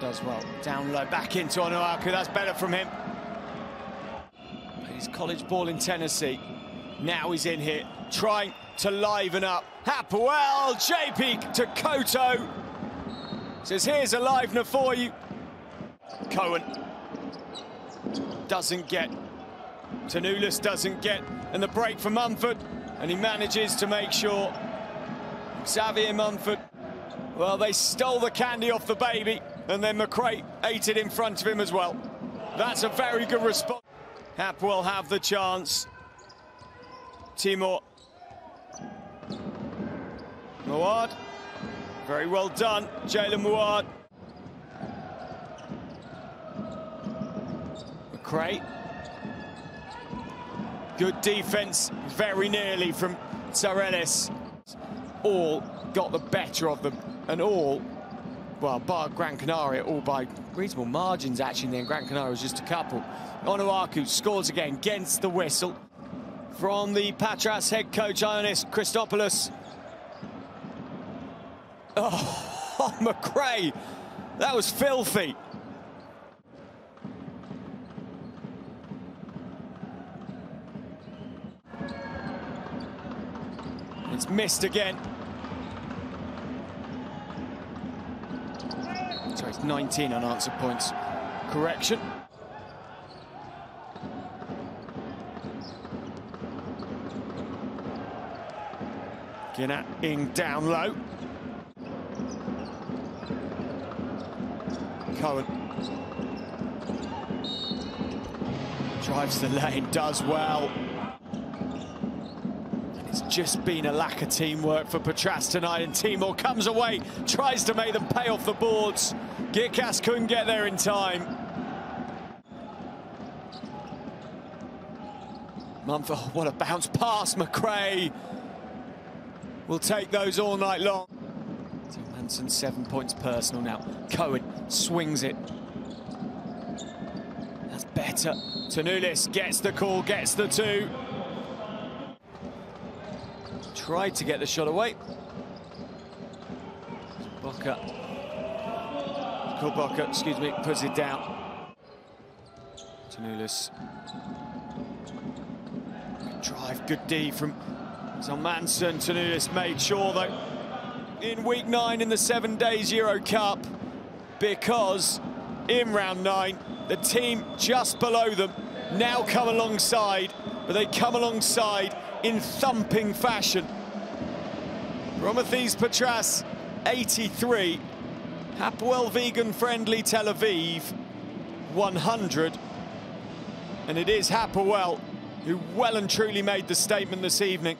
does well. Down low, back into Onuaku. That's better from him. His college ball in Tennessee. Now he's in here, trying to liven up. Hapoel, JP to Koto. Says, here's a livener for you. Cohen doesn't get. Tanulis doesn't get. And the break for Munford. And he manages to make sure. Xavier Munford. Well, they stole the candy off the baby. And then McRae ate it in front of him as well. That's a very good response. Hapoel have the chance. Timur. Mouad. Very well done, Jalen Mouad. McRae. Good defense, very nearly from Tsareles. All got the better of them, and all, well, bar Gran Canaria, all by reasonable margins, actually, and then Gran Canaria was just a couple. Onuaku scores again against the whistle. From the Patras head coach, Giannis Christopoulos. Oh, McRae, that was filthy. It's missed again. So it's 19 unanswered points. Correction. Gina in down low. Cohen drives the lane, does well. And it's just been a lack of teamwork for Patras tonight, and Timur comes away, tries to make them pay off the boards. Girkas couldn't get there in time. Munford, oh, what a bounce pass, McRae. We'll take those all night long. Tim Hansen, 7 points personal now. Cohen swings it. That's better. Tanulis gets the call, gets the two. Tried to get the shot away. Bokker. Bokker, excuse me, puts it down. Tanulis. Good drive, good D from... Sam Manson. Tanulis made sure, though, in week 9 in the 7 days EuroCup, because in round 9, the team just below them now come alongside, but they come alongside in thumping fashion. Promitheas Patras, 83. Hapoel Vegan Friendly Tel Aviv, 100. And it is Hapoel who well and truly made the statement this evening.